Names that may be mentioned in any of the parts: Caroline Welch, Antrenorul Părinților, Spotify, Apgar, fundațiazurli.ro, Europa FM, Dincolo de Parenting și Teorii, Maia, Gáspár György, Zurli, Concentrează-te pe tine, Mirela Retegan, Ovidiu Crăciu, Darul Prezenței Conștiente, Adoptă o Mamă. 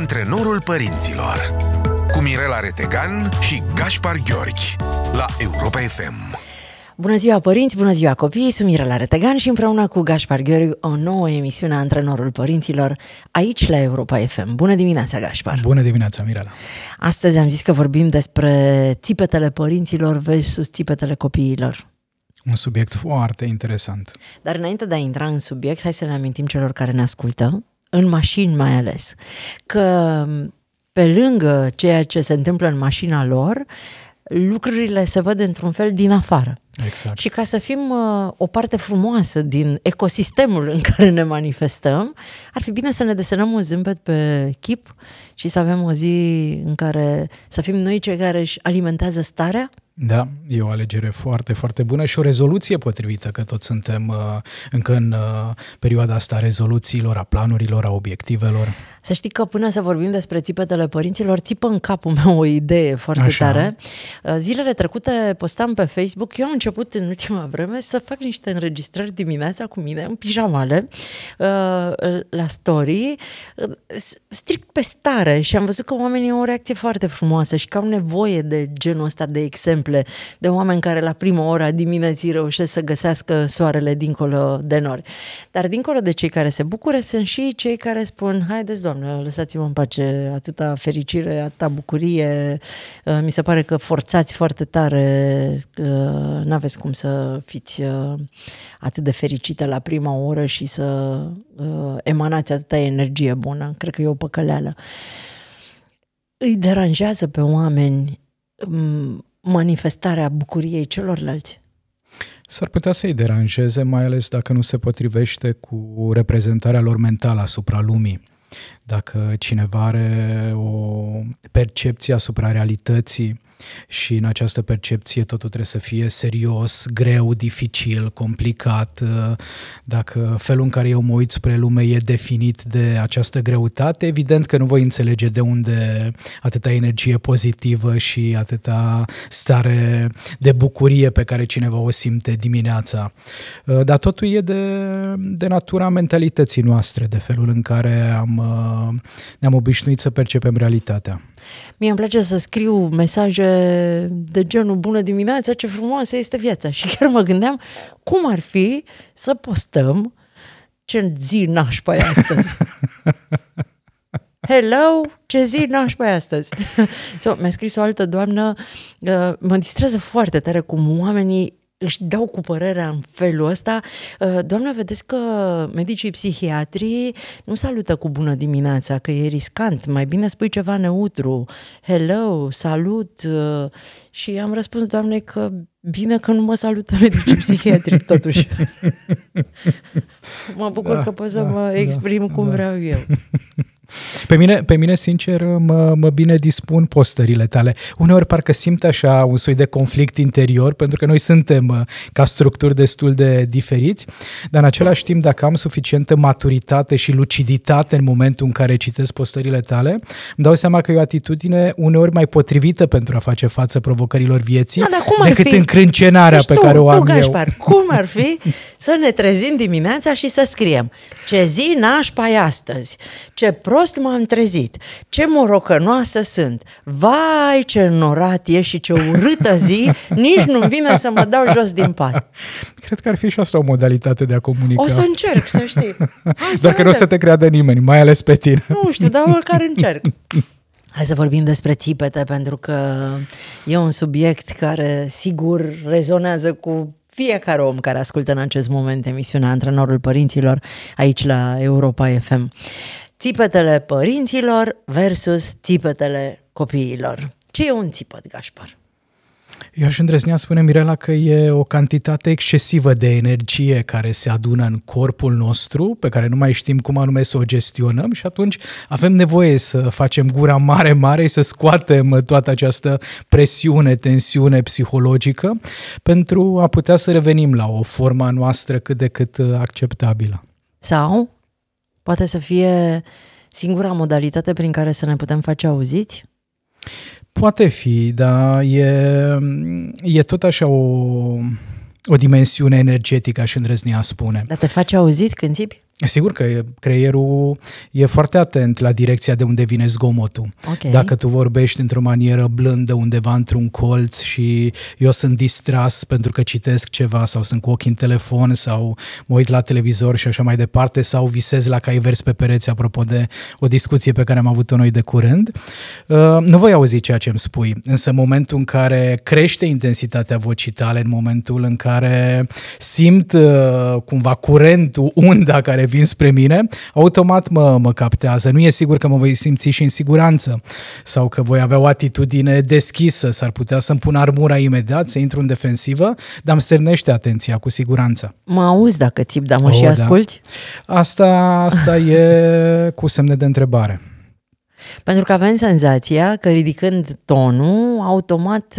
Antrenorul Părinților cu Mirela Retegan și Gáspár György la Europa FM. Bună ziua, părinți! Bună ziua, copii! Sunt Mirela Retegan și împreună cu Gáspár György o nouă emisiune a Antrenorul Părinților aici la Europa FM. Bună dimineața, Gáspár! Bună dimineața, Mirela! Astăzi am zis că vorbim despre țipetele părinților versus țipetele copiilor. Un subiect foarte interesant. Dar înainte de a intra în subiect, hai să le amintim celor care ne ascultă, în mașini mai ales, că pe lângă ceea ce se întâmplă în mașina lor, lucrurile se văd într-un fel din afară. Exact. Și ca să fim o parte frumoasă din ecosistemul în care ne manifestăm, ar fi bine să ne desenăm un zâmbet pe chip și să avem o zi în care să fim noi cei care își alimentează starea. Da, e o alegere foarte, foarte bună și o rezoluție potrivită, că toți suntem încă în perioada asta a rezoluțiilor, a planurilor, a obiectivelor. Să știi că până să vorbim despre țipetele părinților, țipă în capul meu o idee foarte tare. Zilele trecute postam pe Facebook, eu am început în ultima vreme să fac niște înregistrări dimineața cu mine, în pijamale, la story, strict pe stare, și am văzut că oamenii au o reacție foarte frumoasă și că au nevoie de genul ăsta de exemplu, de oameni care la prima oră a dimineții reușesc să găsească soarele dincolo de nori. Dar dincolo de cei care se bucură, sunt și cei care spun: haideți, Doamne, lăsați-mă în pace, atâta fericire, atâta bucurie, mi se pare că forțați foarte tare, n-aveți cum să fiți atât de fericite la prima oră și să emanați atâta energie bună. Cred că e o păcăleală. Îi deranjează pe oameni manifestarea bucuriei celorlalți? S-ar putea să-i deranjeze, mai ales dacă nu se potrivește cu reprezentarea lor mentală asupra lumii. Dacă cineva are o percepție asupra realității și în această percepție totul trebuie să fie serios, greu, dificil, complicat, dacă felul în care eu mă uit spre lume e definit de această greutate, evident că nu voi înțelege de unde atâta energie pozitivă și atâta stare de bucurie pe care cineva o simte dimineața. Dar totul e de natura mentalității noastre, de felul în care ne-am obișnuit să percepem realitatea. Mie îmi place să scriu mesaje de genul: bună dimineața, ce frumoasă este viața. Și chiar mă gândeam cum ar fi să postăm ce zi nașpa e astăzi. Hello, ce zi nașpa e astăzi. So, mi-a scris o altă doamnă: mă distrează foarte tare cum oamenii își dau cu părerea în felul ăsta. Doamne, vedeți că medicii psihiatrii nu salută cu bună dimineața, că e riscant, mai bine spui ceva neutru. Hello, salut. Și am răspuns: Doamne, că bine că nu mă salută medicii psihiatrii totuși. Mă bucur că pot să mă exprim cum vreau eu. Pe mine, sincer, mă bine dispun postările tale. Uneori parcă simt așa un soi de conflict interior, pentru că noi suntem ca structuri destul de diferiți, dar în același timp, dacă am suficientă maturitate și luciditate în momentul în care citesc postările tale, îmi dau seama că e o atitudine uneori mai potrivită pentru a face față provocărilor vieții decât încrâncenarea pe care o am eu. Cum ar fi să ne trezim dimineața și să scriem: ce zi nașpa e astăzi, ce prost m-am trezit, ce morocănoasă sunt, vai ce norat e și ce urâtă zi, nici nu-mi vine să mă dau jos din pat. Cred că ar fi și asta o modalitate de a comunica. O să încerc, să știi. Dacă nu o să te creadă nimeni, mai ales pe tine. Nu știu, dar oricare încerc. Hai să vorbim despre țipete, pentru că e un subiect care sigur rezonează cu fiecare om care ascultă în acest moment emisiunea Antrenorul Părinților aici la Europa FM. Țipetele părinților versus țipetele copiilor. Ce e un țipăt, Gáspár? Eu aș îndrăznea, spune Mirela, că e o cantitate excesivă de energie care se adună în corpul nostru, pe care nu mai știm cum anume să o gestionăm, și atunci avem nevoie să facem gura mare, mare, să scoatem toată această presiune, tensiune psihologică, pentru a putea să revenim la o formă noastră cât de cât acceptabilă. Sau poate să fie singura modalitate prin care să ne putem face auziți? Poate fi, dar e tot așa o dimensiune energetică, aș îndrăzni a spune. Dar te face auzit când țipi? Sigur că creierul e foarte atent la direcția de unde vine zgomotul. Okay. Dacă tu vorbești într-o manieră blândă undeva într-un colț și eu sunt distras pentru că citesc ceva sau sunt cu ochii în telefon sau mă uit la televizor și așa mai departe sau visez la cai verzi pe pereți, apropo de o discuție pe care am avut-o noi de curând, nu voi auzi ceea ce îmi spui. Însă în momentul în care crește intensitatea vocii tale, în momentul în care simt cumva curentul, unda care vin spre mine, automat mă captează. Nu e sigur că mă voi simți și în siguranță sau că voi avea o atitudine deschisă, s-ar putea să-mi pun armura imediat, să intru în defensivă, dar îmi stârnește atenția cu siguranță. Mă auzi dacă țip, dar mă și asculti? Da. Asta e cu semne de întrebare. Pentru că avem senzația că ridicând tonul, automat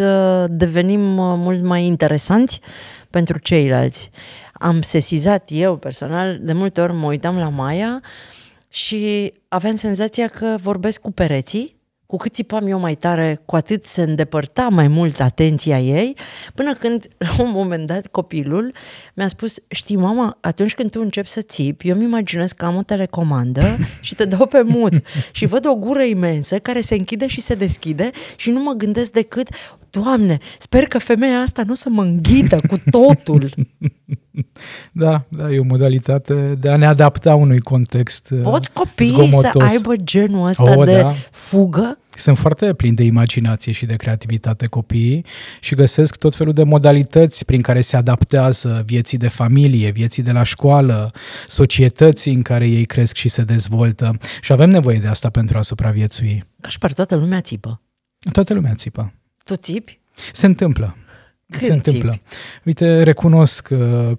devenim mult mai interesanți pentru ceilalți. Am sesizat eu personal, de multe ori mă uitam la Maia și aveam senzația că vorbesc cu pereții, cu cât țipam eu mai tare, cu atât se îndepărta mai mult atenția ei, până când, la un moment dat, copilul mi-a spus: știi, mama, atunci când tu începi să țipi, eu îmi imaginez că am o telecomandă și te dau pe mut și văd o gură imensă care se închide și se deschide și nu mă gândesc decât, Doamne, sper că femeia asta nu o să mă înghită cu totul. Da, e o modalitate de a ne adapta unui context. Pot copiii zgomotos să aibă genul ăsta de fugă? Sunt foarte plini de imaginație și de creativitate copiii și găsesc tot felul de modalități prin care se adaptează vieții de familie, vieții de la școală, societății în care ei cresc și se dezvoltă. Și avem nevoie de asta pentru a supraviețui. Gáspár, toată lumea țipă. Toată lumea țipă. Tu țipi? Se întâmplă. Uite, recunosc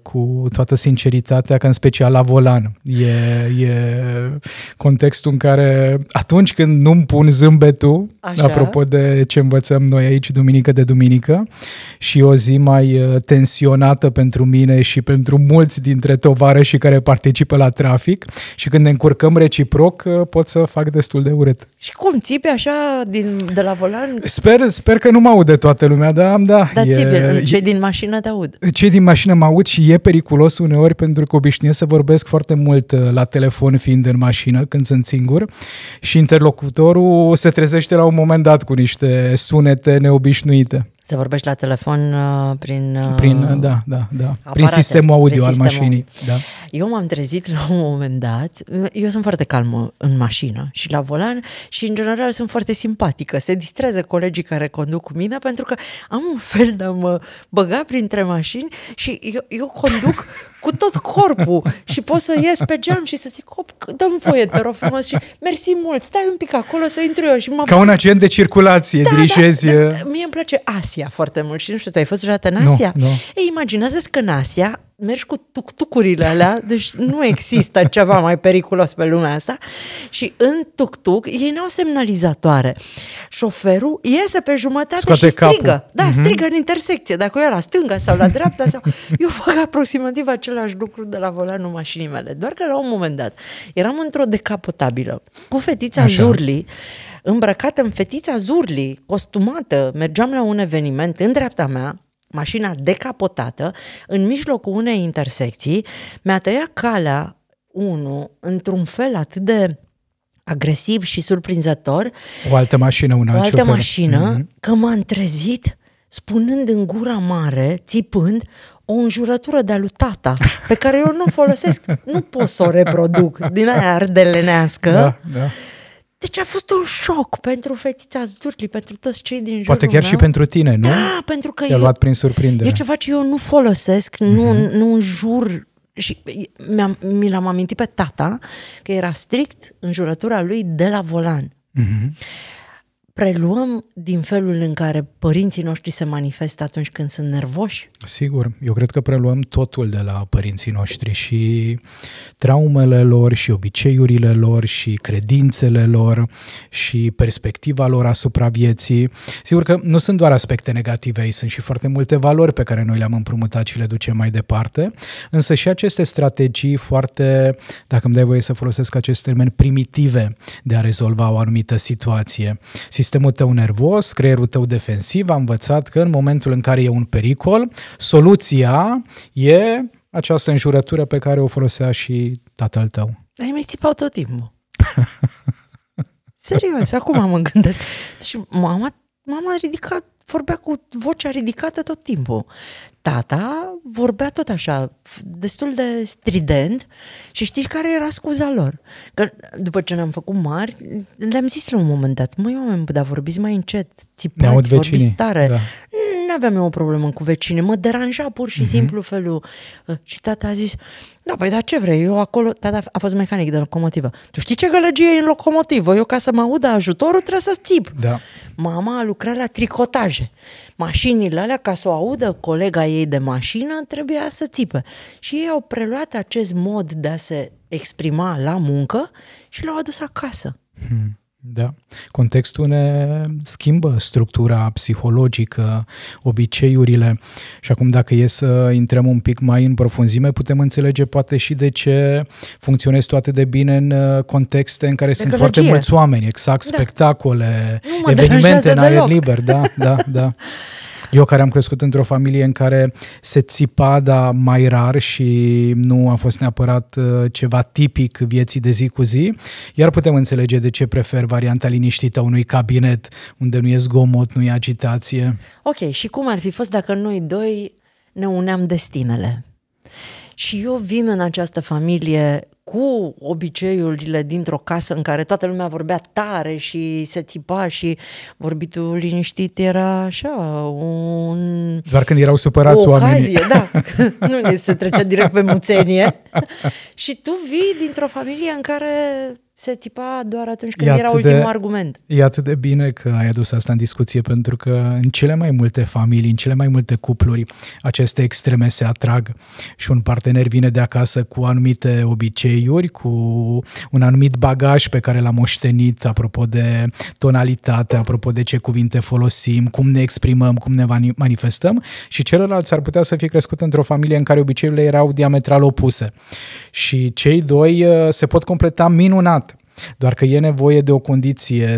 cu toată sinceritatea că în special la volan e contextul în care atunci când nu-mi pun zâmbetul, așa, apropo de ce învățăm noi aici duminică de duminică și o zi mai tensionată pentru mine și pentru mulți dintre tovarășii care participă la trafic, și când ne încurcăm reciproc pot să fac destul de urât. Și cum țipi așa de la volan? Sper că nu mă aude toată lumea, dar țipi. Cei din mașină te aud. Cei din mașină mă aud și e periculos uneori pentru că obișnuiesc să vorbesc foarte mult la telefon fiind în mașină când sunt singur și interlocutorul se trezește la un moment dat cu niște sunete neobișnuite. Să vorbești la telefon prin aparate, prin sistemul audio al mașinii. Da. Eu m-am trezit la un moment dat, eu sunt foarte calmă în mașină și la volan și în general sunt foarte simpatică, se distrează colegii care conduc cu mine pentru că am un fel de a mă băga printre mașini și eu conduc cu tot corpul și pot să ies pe geam și să zic: dă-mi voie, te rog frumos, și mersi mult, stai un pic acolo să intru eu. Și ca un agent de circulație, dirigezi. Da, mie îmi place Asia foarte mult și nu știu, tu ai fost vreodată în Asia? Nu. Ei, imaginează-ți că în Asia mergi cu tuc-tucurile alea, deci nu există ceva mai periculos pe lumea asta, și în tuc-tuc ei n-au semnalizatoare. Șoferul iese pe jumătate, scoate și strigă. Capul. Da, strigă în intersecție, dacă eu la stânga sau la dreapta sau... Eu fac aproximativ același lucru de la volanul mașinii mele, doar că la un moment dat eram într-o decapotabilă cu fetița Zurli, îmbrăcată în fetița Zurli, costumată, mergeam la un eveniment, în dreapta mea mașina decapotată, în mijlocul unei intersecții, mi-a tăiat calea unul într-un fel atât de agresiv și surprinzător. O altă mașină, că m-am trezit spunând în gura mare, țipând, o înjurătură de-a lui tata, pe care eu nu o folosesc, nu pot să o reproduc, din aia ardelenească. Da. Deci a fost un șoc pentru fetița Zurli, pentru toți cei din jurul meu. Poate chiar și pentru tine, nu? Da, pentru că te-a luat prin surprindere. E ceva ce eu nu folosesc, nu înjur. Și mi l-am amintit pe tata că era strict înjurătura lui de la volan. Preluăm din felul în care părinții noștri se manifestă atunci când sunt nervoși? Sigur, eu cred că preluăm totul de la părinții noștri și traumele lor și obiceiurile lor și credințele lor și perspectiva lor asupra vieții. Sigur că nu sunt doar aspecte negative aici, sunt și foarte multe valori pe care noi le-am împrumutat și le ducem mai departe, însă și aceste strategii foarte, dacă îmi dai voie să folosesc acest termen, primitive de a rezolva o anumită situație. Sistemul tău nervos, creierul tău defensiv a învățat că în momentul în care e un pericol, soluția e această înjurătură pe care o folosea și tatăl tău? Dar îi mai țipau tot timpul. Serios, acum mă gândesc. Și mama ridicat, vorbea cu vocea ridicată tot timpul. Tata vorbea tot așa, destul de strident, și știi care era scuza lor? Că după ce ne-am făcut mari, le-am zis la un moment dat: măi oameni, dar vorbiți mai încet, țipați, vorbiți tare. Da. Nu aveam eu o problemă cu vecine, mă deranja pur și simplu felul. Și tata a zis: da, păi, dar ce vrei, eu acolo, tata a fost mecanic de locomotivă. Tu știi ce gălăgie e în locomotivă? Eu, ca să mă audă ajutorul, trebuie să țip. Da. Mama a lucrat la tricotaje. Mașinile alea, ca să o audă colega ei de mașină, trebuia să țipe. Și ei au preluat acest mod de a se exprima la muncă și l-au adus acasă. Da. Contextul ne schimbă structura psihologică, obiceiurile, și acum dacă e să intrăm un pic mai în profunzime, putem înțelege poate și de ce funcționezi tu atât de bine în contexte în care de sunt gălăgie. Foarte mulți oameni, exact, da. Spectacole, evenimente în aer liber. Da, da, da. Eu, care am crescut într-o familie în care se țipa, dar mai rar și nu a fost neapărat ceva tipic vieții de zi cu zi, iar putem înțelege de ce prefer varianta liniștită a unui cabinet unde nu e zgomot, nu e agitație. Ok, și cum ar fi fost dacă noi doi ne uneam destinele? Și eu vin în această familie cu obiceiurile dintr-o casă în care toată lumea vorbea tare și se țipa și vorbitul liniștit era așa un... Doar când erau supărați oamenii. Da, nu se trecea direct pe muțenie. Și tu vii dintr-o familie în care se țipa doar atunci când era ultimul argument. E atât de bine că ai adus asta în discuție, pentru că în cele mai multe familii, în cele mai multe cupluri, aceste extreme se atrag și un partener vine de acasă cu anumite obiceiuri, cu un anumit bagaj pe care l-a moștenit, apropo de tonalitate, apropo de ce cuvinte folosim, cum ne exprimăm, cum ne manifestăm, și celălalt s-ar putea să fie crescut într-o familie în care obiceiurile erau diametral opuse. Și cei doi se pot completa minunat. Doar că e nevoie de o condiție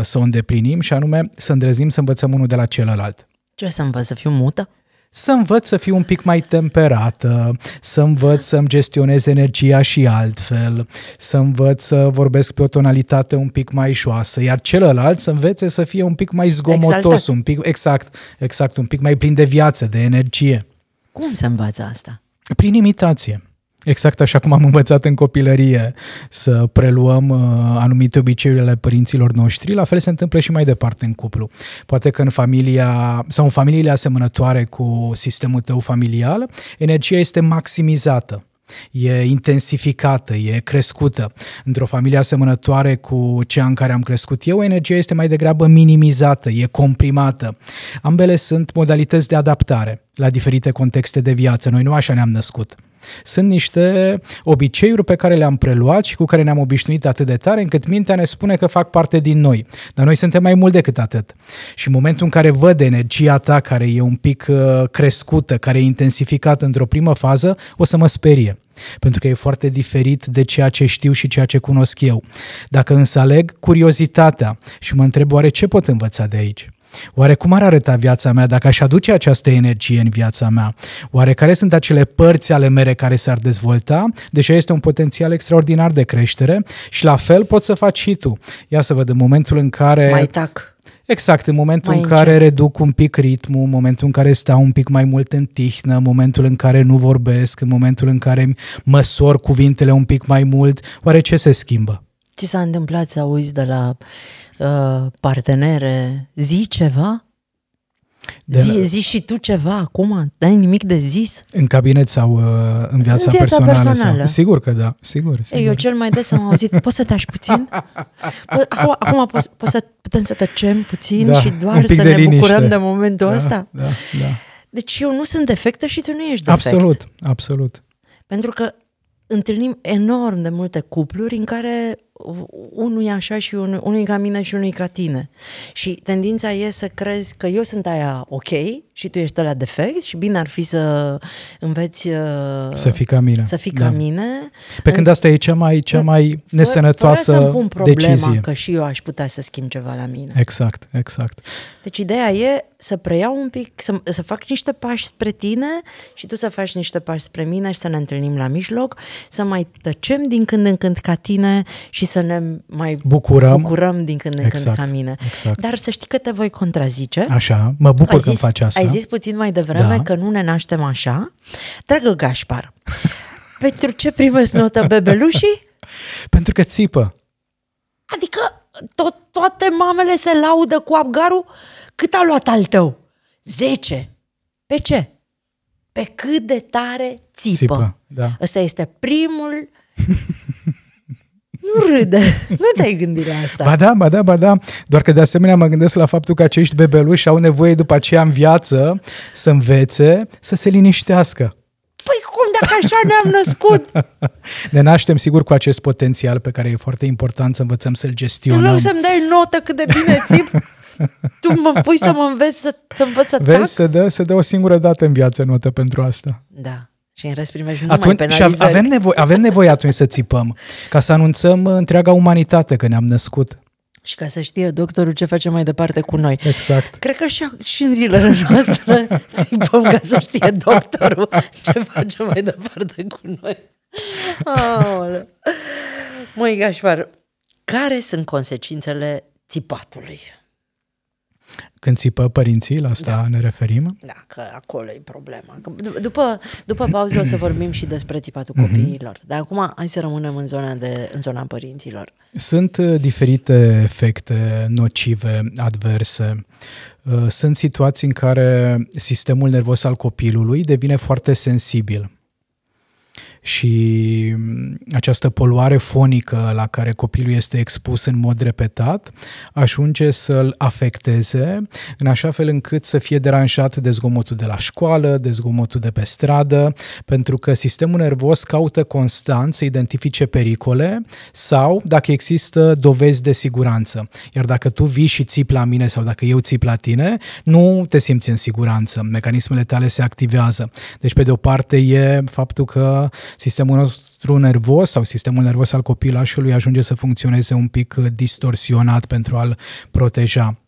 să o îndeplinim, și anume să îndrăznim să învățăm unul de la celălalt. Ce să învăț? Să fiu mută? Să învăț să fiu un pic mai temperată, să învăț să-mi gestionez energia și altfel, să învăț să vorbesc pe o tonalitate un pic mai joasă, iar celălalt să învețe să fie un pic mai zgomotos, exaltat. Un pic, exact, un pic mai plin de viață, de energie. Cum se învață asta? Prin imitație. Exact așa cum am învățat în copilărie să preluăm anumite obiceiuri ale părinților noștri, la fel se întâmplă și mai departe în cuplu. Poate că în familia sau în familiile asemănătoare cu sistemul tău familial, energia este maximizată, e intensificată, e crescută. Într-o familie asemănătoare cu cea în care am crescut eu, energia este mai degrabă minimizată, e comprimată. Ambele sunt modalități de adaptare la diferite contexte de viață. Noi nu așa ne-am născut. Sunt niște obiceiuri pe care le-am preluat și cu care ne-am obișnuit atât de tare încât mintea ne spune că fac parte din noi. Dar noi suntem mai mult decât atât. Și în momentul în care văd energia ta care e un pic crescută, care e intensificată într-o primă fază, o să mă sperie. Pentru că e foarte diferit de ceea ce știu și ceea ce cunosc eu. Dacă însă aleg curiozitatea și mă întreb: oare ce pot învăța de aici? Oare cum ar arăta viața mea dacă aș aduce această energie în viața mea? Oare care sunt acele părți ale mele care s-ar dezvolta? Deja este un potențial extraordinar de creștere și la fel poți să faci și tu. Ia să văd, în momentul în care... Mai tac. Exact, în momentul în care reduc un pic ritmul, în momentul în care stau un pic mai mult în tihnă, în momentul în care nu vorbesc, în momentul în care măsor cuvintele un pic mai mult, oare ce se schimbă? Ți s-a întâmplat să auzi de la partenere: zi ceva? Zi și tu ceva acum? N-ai nimic de zis? În cabinet sau în viața personală? Sau... Sigur că da, sigur. Eu cel mai des am auzit: poți să taci puțin? Acum putem să tăcem puțin, da, și doar să ne bucurăm de momentul ăsta? Da, da. Deci eu nu sunt defectă și tu nu ești defect. Absolut, absolut. Pentru că întâlnim enorm de multe cupluri în care unul e așa și unul e ca mine și unul e ca tine. Și tendința e să crezi că eu sunt aia ok și tu ești ăla defect și bine ar fi să înveți să fii ca mine. Să fii ca mine. Pe când asta e cea mai nesănătoasă fără să-mi pun problema decizie. Că și eu aș putea să schimb ceva la mine. Exact, exact. Deci ideea e să preiau un pic, să fac niște pași spre tine și tu să faci niște pași spre mine și să ne întâlnim la mijloc, să mai tăcem din când în când ca tine și să ne mai bucurăm din când în când ca mine. Exact. Dar să știi că te voi contrazice. Așa, mă bucur că faci asta. Ai zis puțin mai devreme că nu ne naștem așa. Dragă Gáspár, pentru ce primești notă bebelușii? Pentru că țipă. Adică toate mamele se laudă cu Apgarul. Cât a luat al tău? 10. Pe ce? Pe cât de tare țipă. Da. Ăsta este primul... Nu râde, nu te-ai gândit la asta. Ba da, doar că de asemenea mă gândesc la faptul că acești bebeluși au nevoie după aceea în viață să învețe să se liniștească. Păi cum, dacă așa ne-am născut? Ne naștem sigur cu acest potențial pe care e foarte important să învățăm să-l gestionăm. În loc să-mi dai notă cât de bine țip, tu mă pui să mă înveți să învăț să tac? Vezi, se dă o singură dată în viață notă pentru asta. Da. Și în rest primești numai penalizări. Și avem nevoie atunci să țipăm, ca să anunțăm întreaga umanitate că ne-am născut. Și ca să știe doctorul ce face mai departe cu noi. Exact. Cred că și în zilele noastre țipăm ca să știe doctorul ce face mai departe cu noi. Aoleu. Măi, Gáspár, care sunt consecințele țipatului? Când țipă părinții, la asta ne referim? Da, că acolo e problema. După pauză o să vorbim și despre țipatul copiilor. Dar acum hai să rămânem în zona părinților. Sunt diferite efecte nocive, adverse. Sunt situații în care sistemul nervos al copilului devine foarte sensibil. Și această poluare fonică la care copilul este expus în mod repetat ajunge să-l afecteze în așa fel încât să fie deranjat de zgomotul de la școală, de zgomotul de pe stradă, pentru că sistemul nervos caută constant să identifice pericole sau dacă există dovezi de siguranță. Iar dacă tu vii și țipi la mine sau dacă eu țip la tine, nu te simți în siguranță, mecanismele tale se activează. Deci pe de o parte e faptul că sistemul nostru nervos sau sistemul nervos al copilașului ajunge să funcționeze un pic distorsionat pentru a-l proteja.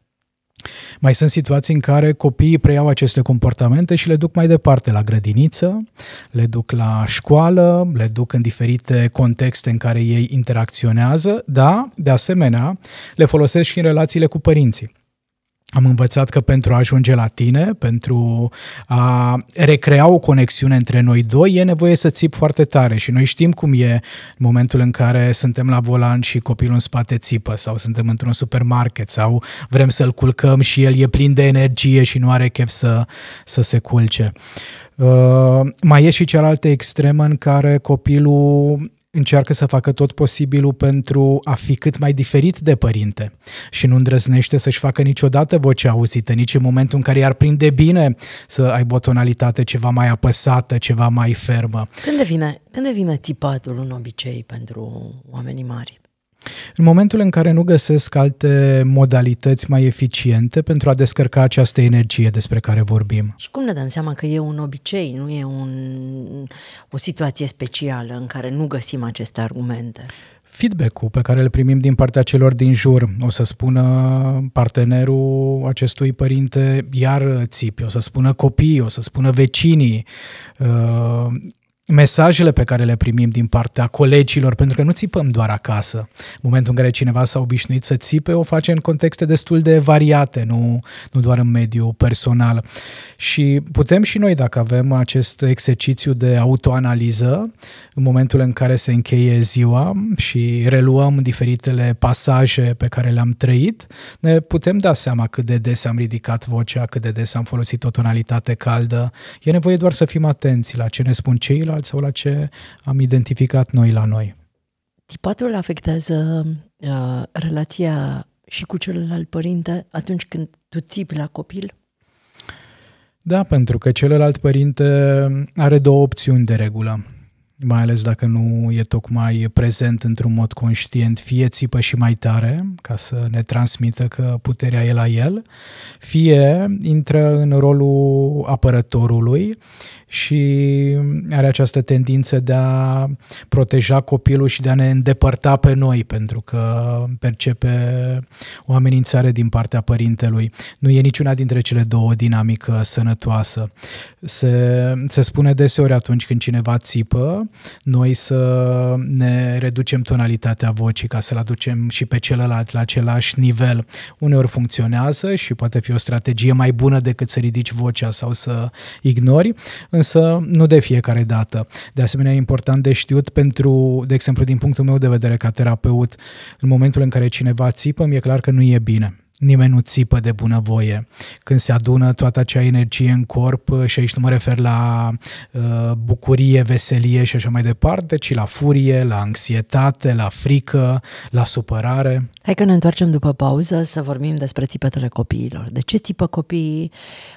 Mai sunt situații în care copiii preiau aceste comportamente și le duc mai departe la grădiniță, le duc la școală, le duc în diferite contexte în care ei interacționează, dar, de asemenea, le folosesc și în relațiile cu părinții. Am învățat că pentru a ajunge la tine, pentru a recrea o conexiune între noi doi, e nevoie să țip foarte tare și noi știm cum e în momentul în care suntem la volan și copilul în spate țipă sau suntem într-un supermarket sau vrem să-l culcăm și el e plin de energie și nu are chef să se culce. Mai e și cealaltă extremă în care copilul încearcă să facă tot posibilul pentru a fi cât mai diferit de părinte și nu îndrăznește să-și facă niciodată vocea auzită, nici în momentul în care i-ar prinde bine să aibă o tonalitate ceva mai apăsată, ceva mai fermă. Când devine țipatul un obicei pentru oamenii mari? În momentul în care nu găsesc alte modalități mai eficiente pentru a descărca această energie despre care vorbim. Și cum ne dăm seama că e un obicei, nu e o situație specială în care nu găsim aceste argumente? Feedback-ul pe care îl primim din partea celor din jur. O să spună partenerul acestui părinte, iar țipi, o să spună copiii, o să spună vecinii, mesajele pe care le primim din partea colegilor, pentru că nu țipăm doar acasă. În momentul în care cineva s-a obișnuit să țipe, o face în contexte destul de variate, nu doar în mediul personal. Și putem și noi, dacă avem acest exercițiu de autoanaliză, în momentul în care se încheie ziua și reluăm diferitele pasaje pe care le-am trăit, ne putem da seama cât de des am ridicat vocea, cât de des am folosit o tonalitate caldă. E nevoie doar să fim atenți la ce ne spun ceilalți sau la ce am identificat noi la noi. Țipatul afectează relația și cu celălalt părinte atunci când tu țipi la copil? Da, pentru că celălalt părinte are două opțiuni de regulă. mai ales dacă nu e tocmai prezent într-un mod conștient, fie țipă și mai tare, ca să ne transmită că puterea e la el, fie intră în rolul apărătorului și are această tendință de a proteja copilul și de a ne îndepărta pe noi, pentru că percepe o amenințare din partea părintelui. Nu e niciuna dintre cele două dinamică sănătoasă. Se spune deseori atunci când cineva țipă, noi să ne reducem tonalitatea vocii ca să-l aducem și pe celălalt la același nivel. Uneori funcționează și poate fi o strategie mai bună decât să ridici vocea sau să ignori, însă nu de fiecare dată. De asemenea, e important de știut pentru, de exemplu, din punctul meu de vedere ca terapeut, în momentul în care cineva țipă, mi-e clar că nu e bine. Nimeni nu țipă de bunăvoie. Când se adună toată acea energie în corp, și aici nu mă refer la bucurie, veselie și așa mai departe, ci la furie, la anxietate, la frică, la supărare. Hai că ne întoarcem după pauză să vorbim despre țipetele copiilor. De ce țipă copiii?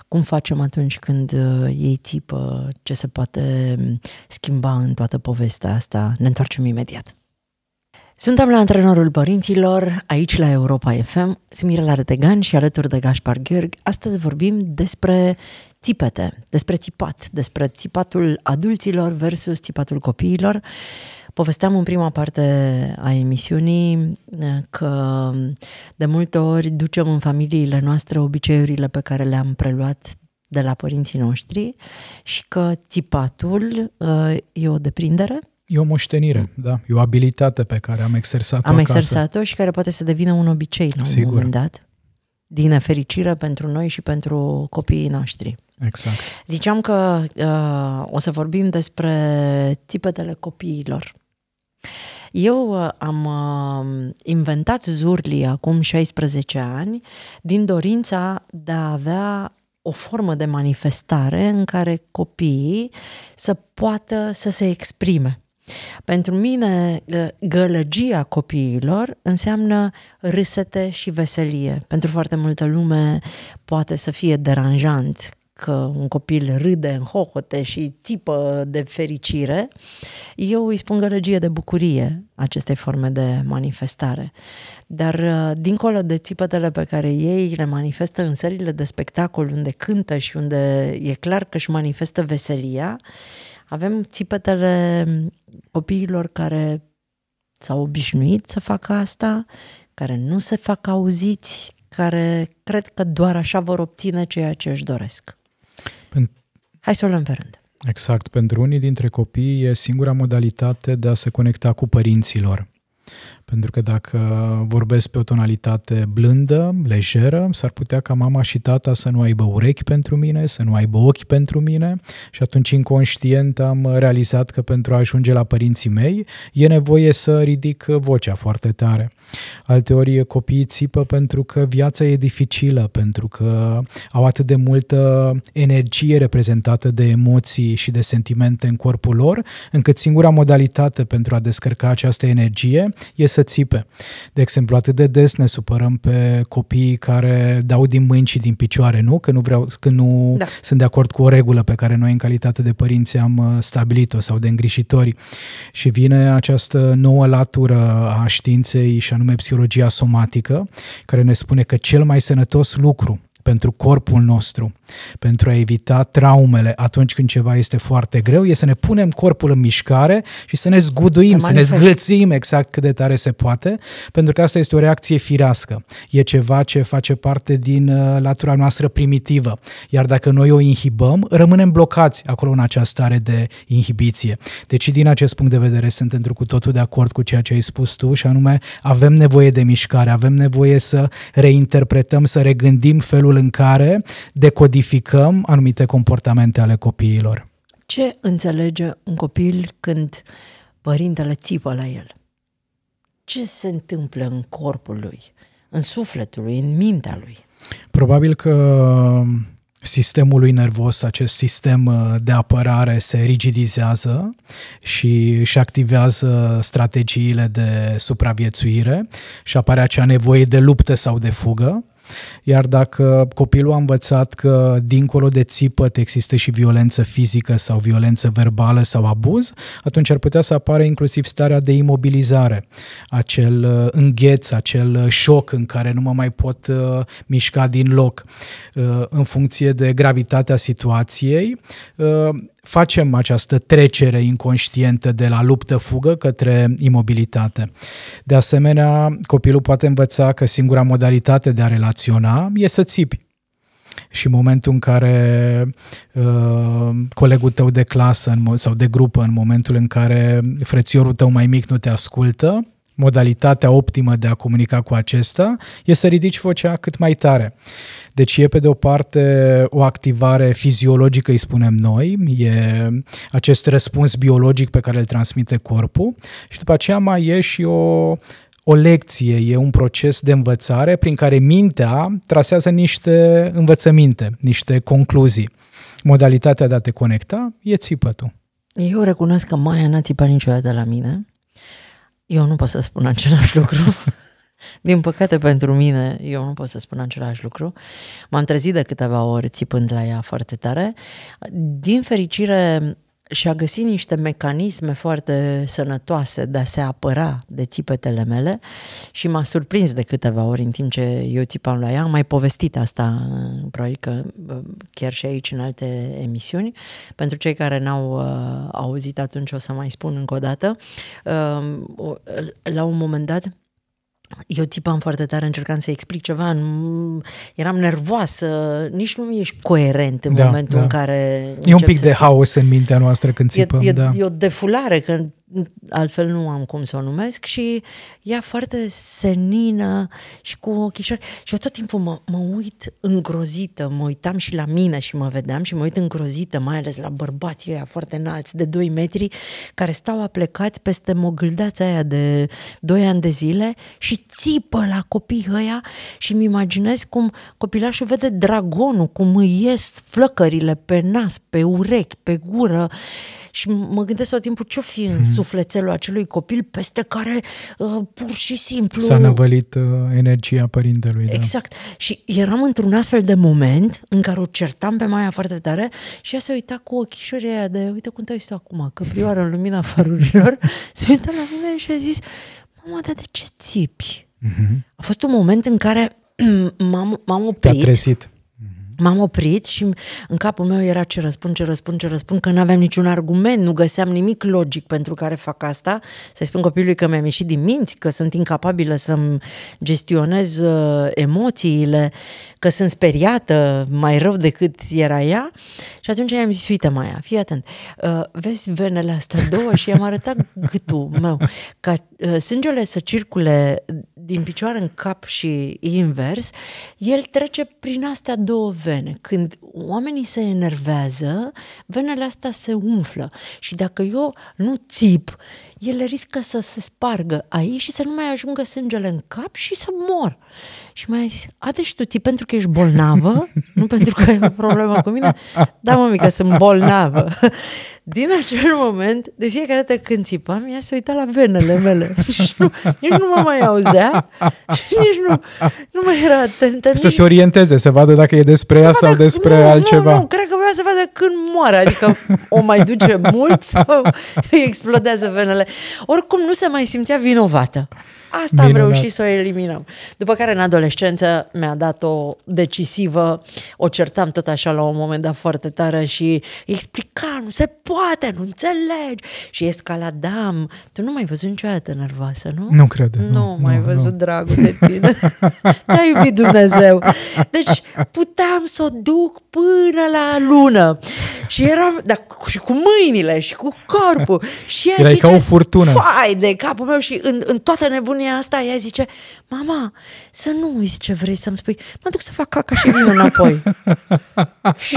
Cum facem atunci când ei țipă? Ce se poate schimba în toată povestea asta? Ne întoarcem imediat. Suntem la Antrenorul Părinților, aici la Europa FM, sunt Mirela Retegan și alături de Gáspár György. Astăzi vorbim despre țipete, despre țipat, despre țipatul adulților versus țipatul copiilor. Povesteam în prima parte a emisiunii că de multe ori ducem în familiile noastre obiceiurile pe care le-am preluat de la părinții noștri și că țipatul e o deprindere. E o moștenire, da? E o abilitate pe care am exersat-o acasă. Am exersat-o și care poate să devină un obicei la un moment dat. Din nefericire pentru noi și pentru copiii noștri. Exact. Ziceam că o să vorbim despre țipetele copiilor. Eu am inventat Zurli acum 16 ani din dorința de a avea o formă de manifestare în care copiii să poată să se exprime. Pentru mine, gălăgia copiilor înseamnă râsete și veselie. Pentru foarte multă lume poate să fie deranjant că un copil râde în hohote și țipă de fericire. Eu îi spun gălăgie de bucurie acestei forme de manifestare. Dar dincolo de țipătele pe care ei le manifestă în sările de spectacol, unde cântă și unde e clar că își manifestă veselia, avem țipetele copiilor care s-au obișnuit să facă asta, care nu se fac auziți, care cred că doar așa vor obține ceea ce își doresc. Hai să o luăm pe rând. Exact. Pentru unii dintre copii e singura modalitate de a se conecta cu părinților. Pentru că dacă vorbesc pe o tonalitate blândă, lejeră, s-ar putea ca mama și tata să nu aibă urechi pentru mine, să nu aibă ochi pentru mine și atunci inconștient am realizat că pentru a ajunge la părinții mei e nevoie să ridic vocea foarte tare. Alteori copiii țipă pentru că viața e dificilă, pentru că au atât de multă energie reprezentată de emoții și de sentimente în corpul lor, încât singura modalitate pentru a descărca această energie e să țipe. De exemplu, atât de des ne supărăm pe copiii care dau din mâini și din picioare, nu? Că nu sunt de acord cu o regulă pe care noi în calitate de părinți am stabilit-o sau de îngrijitori. Și vine această nouă latură a științei și anume psihologia somatică, care ne spune că cel mai sănătos lucru pentru corpul nostru, pentru a evita traumele atunci când ceva este foarte greu, e să ne punem corpul în mișcare și să ne zguduim, să ne zgâlțim exact cât de tare se poate, pentru că asta este o reacție firească. E ceva ce face parte din latura noastră primitivă. Iar dacă noi o inhibăm, rămânem blocați acolo în această stare de inhibiție. Deci din acest punct de vedere sunt întru cu totul de acord cu ceea ce ai spus tu și anume avem nevoie de mișcare, avem nevoie să reinterpretăm, să regândim felul în care decodificăm anumite comportamente ale copiilor. Ce înțelege un copil când părintele țipă la el? Ce se întâmplă în corpul lui, în sufletul lui, în mintea lui? Probabil că sistemului nervos, acest sistem de apărare se rigidizează și își activează strategiile de supraviețuire și apare acea nevoie de luptă sau de fugă. Iar dacă copilul a învățat că dincolo de țipăt există și violență fizică sau violență verbală sau abuz, atunci ar putea să apară inclusiv starea de imobilizare, acel îngheț, acel șoc în care nu mă mai pot mișca din loc. În funcție de gravitatea situației, facem această trecere inconștientă de la luptă-fugă către imobilitate. De asemenea, copilul poate învăța că singura modalitate de a relaționa e să țipi. Și în momentul în care colegul tău de clasă sau de grupă, în momentul în care frățiorul tău mai mic nu te ascultă, modalitatea optimă de a comunica cu acesta e să ridici vocea cât mai tare. Deci e pe de o parte o activare fiziologică, îi spunem noi, e acest răspuns biologic pe care îl transmite corpul și după aceea mai e și o lecție, e un proces de învățare prin care mintea trasează niște învățăminte, niște concluzii. Modalitatea de a te conecta e țipătul. Eu recunosc că Maia n-a țipat niciodată la mine. Eu nu pot să spun același lucru. Din păcate pentru mine, eu nu pot să spun același lucru. M-am trezit de câteva ori țipând la ea foarte tare. Din fericire și-a găsit niște mecanisme foarte sănătoase de a se apăra de țipetele mele și m-a surprins de câteva ori în timp ce eu țipam la ea. Am mai povestit asta, probabil că chiar și aici în alte emisiuni. Pentru cei care n-au auzit atunci o să mai spun încă o dată. La un moment dat eu țipam foarte tare, încercam să explic ceva, eram nervoasă, nici nu ești coerent în momentul în care... E un pic de haos în mintea noastră când țipăm. E o defulare, că altfel nu am cum să o numesc, și ea foarte senină și cu ochișori. Și eu tot timpul mă uit îngrozită, mă uitam și la mine și mă vedeam și mă uit îngrozită, mai ales la bărbații ăia foarte înalți, de 2 metri, care stau aplecați peste mogâldața aia de 2 ani de zile și țipă la copiii ăia și îmi imaginez cum copilașul vede dragonul, cum îi ies flăcările pe nas, pe urechi, pe gură. Și mă gândesc tot timpul ce-o fi în sufletelul acelui copil peste care pur și simplu... S-a năvălit energia părintelui. Exact. Da. Și eram într-un astfel de moment în care o certam pe Maia foarte tare și ea se uita cu ochișorii aia de uite cum te-ai stat acum, căprioară în lumina farurilor, se uita la mine și a zis: mama, dar de ce țipi? A fost un moment în care m-am oprit. Te-a trezit. M-am oprit și în capul meu era ce răspund, că n-aveam niciun argument, nu găseam nimic logic pentru care fac asta, să-i spun copilului că mi-am ieșit din minți, că sunt incapabilă să-mi gestionez emoțiile, că sunt speriată mai rău decât era ea. Și atunci i-am zis: uite, Maia, fii atent, vezi venele astea două? Și i-am arătat gâtul meu, ca sângele să circule din picioare în cap și invers, el trece prin astea două vene. Când oamenii se enervează, venele astea se umflă și dacă eu nu țip, ele riscă să se spargă aici și să nu mai ajungă sângele în cap și să mor. Și mi-a zis: a, deci tu ții pentru că ești bolnavă, nu pentru că ai o problemă cu mine? Da, mămică, sunt bolnavă. Din acel moment, de fiecare dată când țipam, ea se uita la venele mele și nici nu mă mai auzea și nici nu mai era atentă. Să se orienteze, să vadă dacă e despre ea sau despre altceva. Nu, cred că voia să vadă când moare, adică o mai duce mult sau îi explodează venele. Oricum nu se mai simțea vinovată. Asta am reușit să o eliminăm. După care în adolescență mi-a dat o decisivă, o certam tot așa la un moment dat foarte tare și explica: nu se poate, nu înțelegi. Și escaladam. Tu nu m-ai văzut niciodată nervoasă, nu? Nu cred. Nu m-ai văzut, dragul de tine. Te-a iubit Dumnezeu. Deci puteam să o duc până la lună. Și eram, și cu mâinile și cu corpul. Și ea zice: ca o furtună. Fai de capul meu. Și în toată nebunia asta ea zice: mama, să nu uiți ce vrei să-mi spui. Mă duc să fac caca și vin înapoi. Și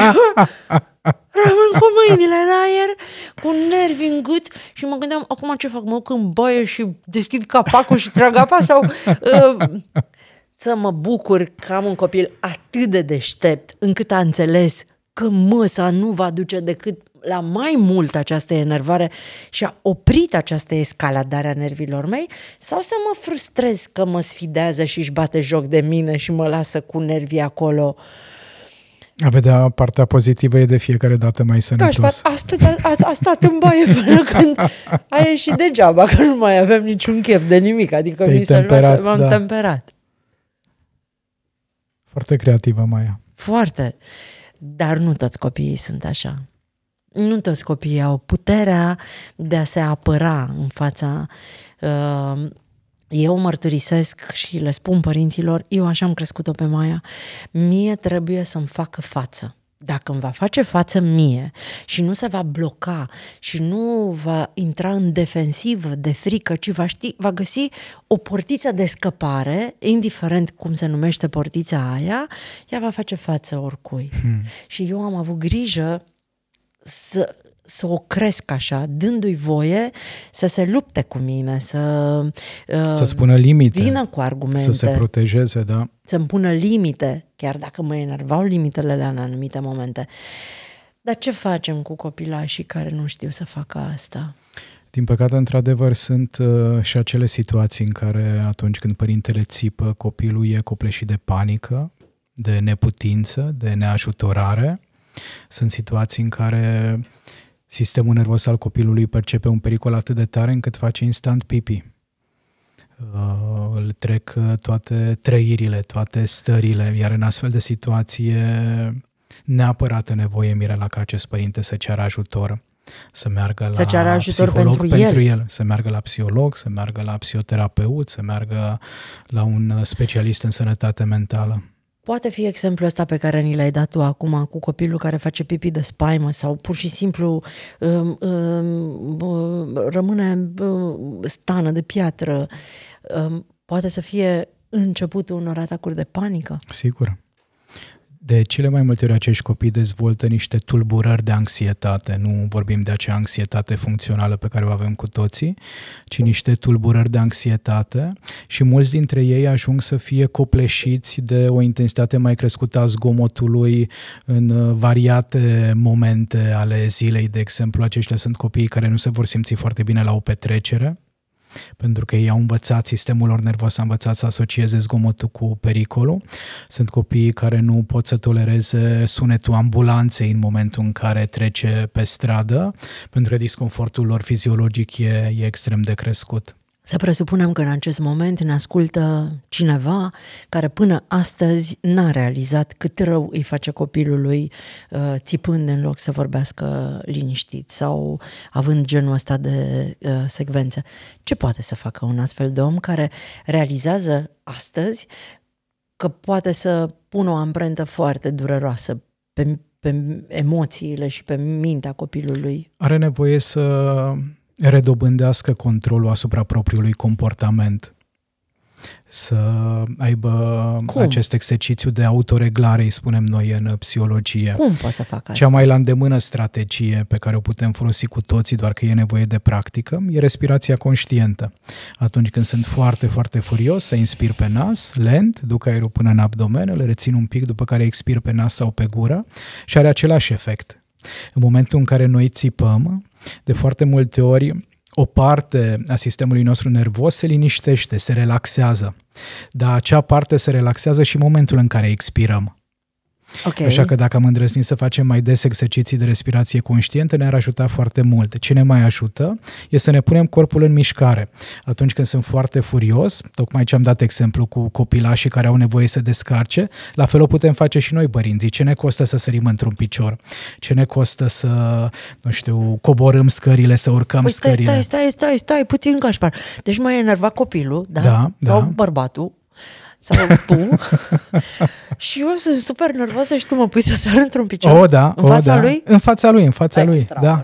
rămân cu mâinile în aer, cu nervi în gât și mă gândeam: acum ce fac? Mă duc în baie și deschid capacul și trag apa? Sau să mă bucur că am un copil atât de deștept încât a înțeles că măsa nu va duce decât la mai mult această enervare și a oprit această escaladare a nervilor mei, sau să mă frustrez că mă sfidează și își bate joc de mine și mă lasă cu nervii acolo? A vedea partea pozitivă e de fiecare dată mai sănătos. A stat în baie până când a ieșit degeaba, că nu mai aveam niciun chef de nimic, adică m-am temperat. Foarte creativă, Maia. Foarte. Dar nu toți copiii sunt așa. Nu toți copiii au puterea de a se apăra în fața... Eu mărturisesc și le spun părinților, eu așa am crescut-o pe Maia, mie trebuie să-mi facă față. Dacă îmi va face față mie și nu se va bloca și nu va intra în defensivă de frică, ci va găsi o portiță de scăpare, indiferent cum se numește portița aia, ea va face față oricui. Și eu am avut grijă să o cresc așa, dându-i voie să se lupte cu mine, să-ți pună limite, vină cu argumente, să se protejeze, da? Să-mi pună limite, chiar dacă mă enervau limitele la anumite momente. Dar ce facem cu copilașii care nu știu să facă asta? Din păcate, într-adevăr, sunt și acele situații în care atunci când părintele țipă, copilul e copleșit de panică, de neputință, de neajutorare. Sunt situații în care sistemul nervos al copilului percepe un pericol atât de tare încât face instant pipi. Îl trec toate trăirile, toate stările, iar în astfel de situație neapărată nevoie, Mirela, ca acest părinte să ceară ajutor, să meargă la psiholog pentru el, să meargă la psiholog, să meargă la psihoterapeut, să meargă la un specialist în sănătate mentală. Poate fi exemplul ăsta pe care ni l-ai dat tu acum cu copilul care face pipi de spaimă sau pur și simplu rămâne stană de piatră. Poate să fie începutul unor atacuri de panică. Sigur. De cele mai multe ori acești copii dezvoltă niște tulburări de anxietate. Nu vorbim de acea anxietate funcțională pe care o avem cu toții, ci niște tulburări de anxietate, și mulți dintre ei ajung să fie copleșiți de o intensitate mai crescută a zgomotului în variate momente ale zilei. De exemplu, aceștia sunt copiii care nu se vor simți foarte bine la o petrecere, pentru că ei au învățat, sistemul lor nervos a învățat să asocieze zgomotul cu pericolul. Sunt copiii care nu pot să tolereze sunetul ambulanței în momentul în care trece pe stradă, pentru că disconfortul lor fiziologic e extrem de crescut. Să presupunem că în acest moment ne ascultă cineva care până astăzi n-a realizat cât rău îi face copilului țipând în loc să vorbească liniștit sau având genul ăsta de secvențe. Ce poate să facă un astfel de om care realizează astăzi că poate să pună o amprentă foarte dureroasă pe emoțiile și pe mintea copilului? Are nevoie să redobândească controlul asupra propriului comportament, să aibă acest exercițiu de autoreglare, îi spunem noi în psihologie. Cum poate să facă asta? Cea mai la îndemână strategie pe care o putem folosi cu toții, doar că e nevoie de practică, e respirația conștientă. Atunci când sunt foarte, foarte furios, să inspir pe nas, lent, duc aerul până în abdomen, îl rețin un pic, după care expir pe nas sau pe gură și are același efect. În momentul în care noi țipăm, de foarte multe ori o parte a sistemului nostru nervos se liniștește, se relaxează, dar acea parte se relaxează și în momentul în care expirăm. Okay. Așa că dacă am îndrăznit să facem mai des exerciții de respirație conștientă, ne-ar ajuta foarte mult. Ce ne mai ajută e să ne punem corpul în mișcare. Atunci când sunt foarte furios, tocmai ce am dat exemplu cu copilașii care au nevoie să descarce, la fel o putem face și noi părinții. Ce ne costă să sărim într-un picior? Ce ne costă să, nu știu, coborâm scările, să urcăm scările? Stai puțin, Gáspár. Deci m-a enervat copilul, da? Sau bărbatul? Sau tu și eu sunt super nervoasă și tu mă pui să sar într-un picior în fața lui? În fața lui, da.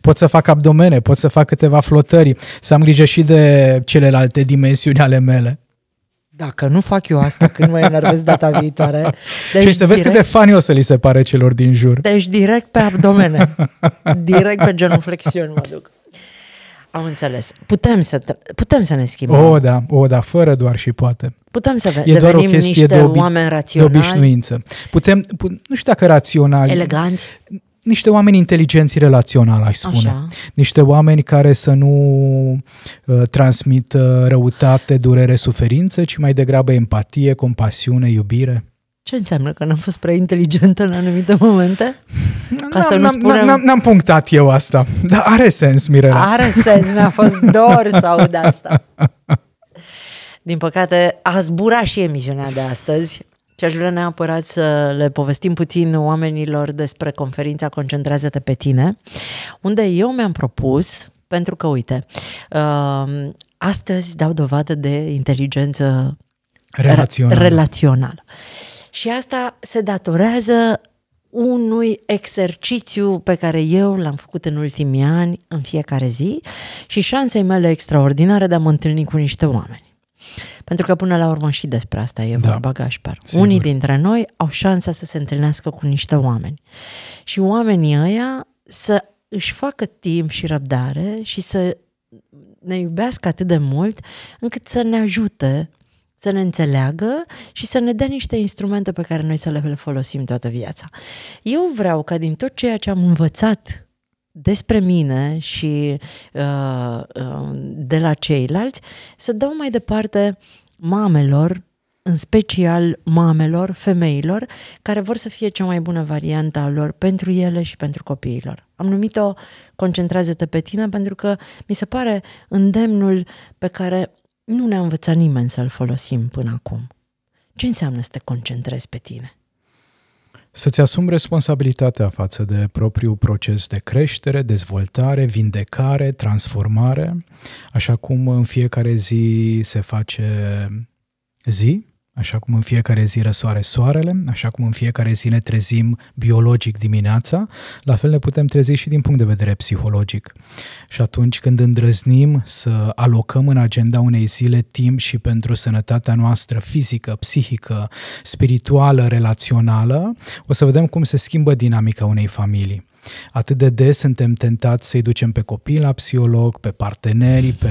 Pot să fac abdomene, pot să fac câteva flotări, să am grijă și de celelalte dimensiuni ale mele. Dacă nu fac eu asta când mă enervez data viitoare... Deci și să vezi cât de funny o să li se pare celor din jur. Deci direct pe abdomene, direct pe genuflexiuni mă duc. Am înțeles. Putem să ne schimbăm. Da, fără doar și poate. Putem să devenim niște oameni raționali. De obișnuință. Putem, nu știu dacă raționali. Eleganți. niște oameni inteligenți relațional, aș spune. Așa. Niște oameni care să nu transmit răutate, durere, suferință, ci mai degrabă empatie, compasiune, iubire. Ce înseamnă că n-am fost prea inteligentă în anumite momente? N-am punctat eu asta, dar are sens, Mirela. Are sens, mi-a fost dor să aud asta. Din păcate, a zburat și emisiunea de astăzi. Și aș vrea neapărat să le povestim puțin oamenilor despre conferința Concentrează-te pe tine, unde eu mi-am propus, pentru că, uite, astăzi dau dovadă de inteligență relațională. Și asta se datorează unui exercițiu pe care eu l-am făcut în ultimii ani, în fiecare zi, și șansei mele extraordinare de a mă întâlni cu niște oameni. Pentru că până la urmă și despre asta e vorba, Gáspár. Unii dintre noi au șansa să se întâlnească cu niște oameni. Și oamenii ăia să își facă timp și răbdare și să ne iubească atât de mult încât să ne ajute, să ne înțeleagă și să ne dea niște instrumente pe care noi să le folosim toată viața. Eu vreau ca din tot ceea ce am învățat despre mine și de la ceilalți să dau mai departe mamelor, în special mamelor, femeilor, care vor să fie cea mai bună variantă a lor pentru ele și pentru copiilor. Am numit-o Concentrează-te pe tine pentru că mi se pare îndemnul pe care nu ne-a învățat nimeni să-l folosim până acum. Ce înseamnă să te concentrezi pe tine? Să-ți asumi responsabilitatea față de propriul proces de creștere, dezvoltare, vindecare, transformare, așa cum în fiecare zi se face zi, așa cum în fiecare zi răsoare soarele, așa cum în fiecare zi ne trezim biologic dimineața, la fel ne putem trezi și din punct de vedere psihologic. Și atunci când îndrăznim să alocăm în agenda unei zile timp și pentru sănătatea noastră fizică, psihică, spirituală, relațională, o să vedem cum se schimbă dinamica unei familii. Atât de des suntem tentați să-i ducem pe copii la psiholog, pe partenerii, pe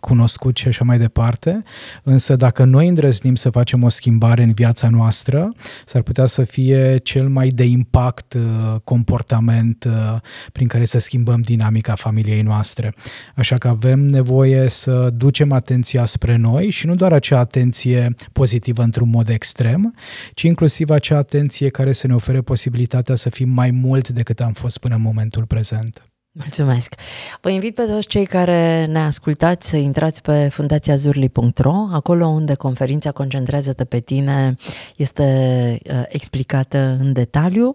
cunoscuți și așa mai departe, însă dacă noi îndrăznim să facem o schimbare în viața noastră, s-ar putea să fie cel mai de impact comportament prin care să schimbăm dinamica familiei noastre. Așa că avem nevoie să ducem atenția spre noi și nu doar acea atenție pozitivă într-un mod extrem, ci inclusiv acea atenție care să ne ofere posibilitatea să fim mai mult decât am fost până în momentul prezent. Mulțumesc! Vă invit pe toți cei care ne ascultați să intrați pe fundațiazurli.ro, acolo unde conferința Concentrează-te pe tine este explicată în detaliu.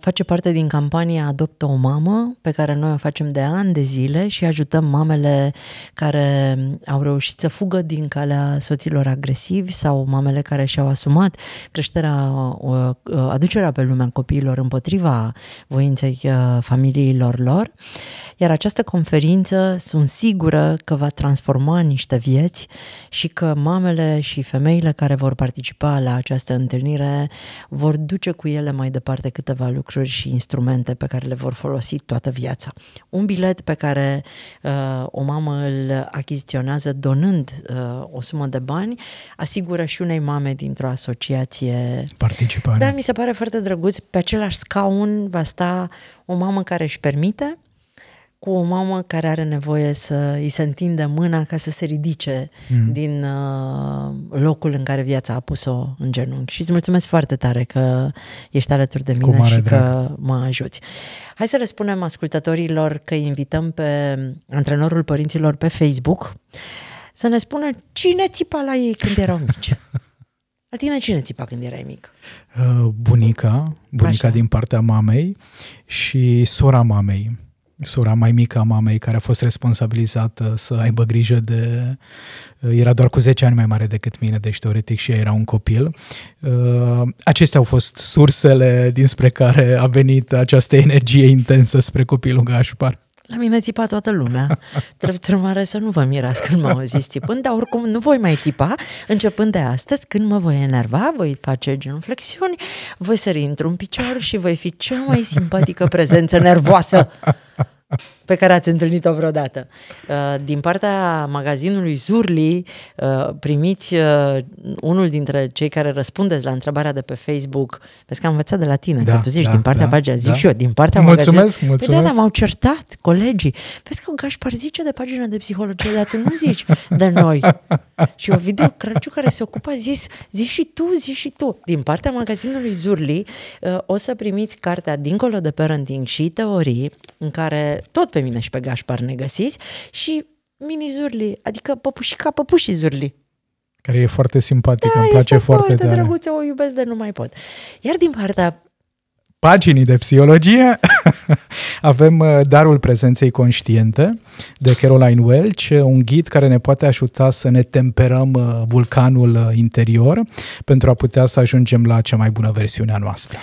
Face parte din campania Adoptă o Mamă, pe care noi o facem de ani de zile și ajutăm mamele care au reușit să fugă din calea soților agresivi sau mamele care și-au asumat creșterea, aducerea pe lumea copiilor împotriva voinței familiilor lor. Iar această conferință sunt sigură că va transforma niște vieți și că mamele și femeile care vor participa la această întâlnire vor duce cu ele mai departe câteva lucruri și instrumente pe care le vor folosi toată viața. Un bilet pe care o mamă îl achiziționează donând o sumă de bani asigură și unei mame dintr-o asociație participare. Da, mi se pare foarte drăguț. Pe același scaun va sta o mamă care își permite cu o mamă care are nevoie să îi se întindă mâna ca să se ridice din locul în care viața a pus-o în genunchi. Și îți mulțumesc foarte tare că ești alături de mine și că mă ajuți. Hai să le spunem ascultătorilor că invităm pe Antrenorul Părinților pe Facebook să ne spună cine țipa la ei când erau mici. La tine cine țipa când erai mic? Bunica din partea mamei și sora mamei. Sora mai mică a mamei, care a fost responsabilizată să aibă grijă de... Era doar cu 10 ani mai mare decât mine, deci teoretic și ea era un copil. Acestea au fost sursele dinspre care a venit această energie intensă spre copilul Gáspár. La mine țipa toată lumea. Drept urmare să nu vă mirați când mă auziți țipând, dar oricum nu voi mai țipa începând de astăzi, când mă voi enerva, voi face genuflexiuni, voi sări într-un picior și voi fi cea mai simpatică prezență nervoasă pe care ați întâlnit-o vreodată. Din partea magazinului Zurli primiți unul dintre cei care răspundeți la întrebarea de pe Facebook. Vezi că am învățat de la tine, da, că tu zici da, din partea pagina, zic și eu, din partea magazinului. Păi da, dar m-au certat colegii. Vezi că Gáspár zice de pagina de psihologie, dar tu nu zici de noi. Și Ovidiu Crăciu, care se ocupa, zici și tu, zici și tu. Din partea magazinului Zurli o să primiți cartea Dincolo de Parenting și Teorii, în care tot pe mine și pe Gáspár ne găsiți, și mini Zurli, adică păpușica, păpușii Zurli. Care e foarte simpatică, da, îmi place foarte tare. Drăguță, o iubesc de nu mai pot. Iar din partea paginii de psihologie avem Darul Prezenței Conștiente de Caroline Welch, un ghid care ne poate ajuta să ne temperăm vulcanul interior pentru a putea să ajungem la cea mai bună versiune a noastră.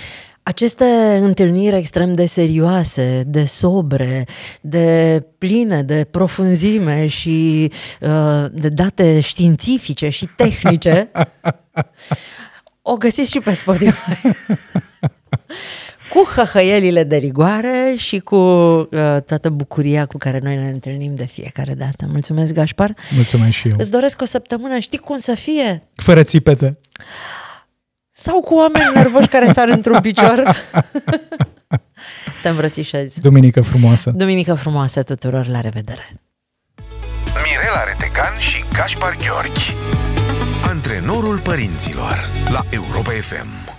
Aceste întâlniri extrem de serioase, de sobre, de pline de profunzime și de date științifice și tehnice, o găsiți și pe Spotify. Cu hăhăielile de rigoare și cu toată bucuria cu care noi ne întâlnim de fiecare dată. Mulțumesc, Gáspár. Mulțumesc și eu. Îți doresc o săptămână, știi cum să fie? Fără țipete. Sau cu oameni nervoși care sar într-un picior. Te îmbrățișez. Duminică frumoasă. Duminică frumoasă tuturor, la revedere. Mirela Retegan și Gáspár György, Antrenorul Părinților, la Europa FM.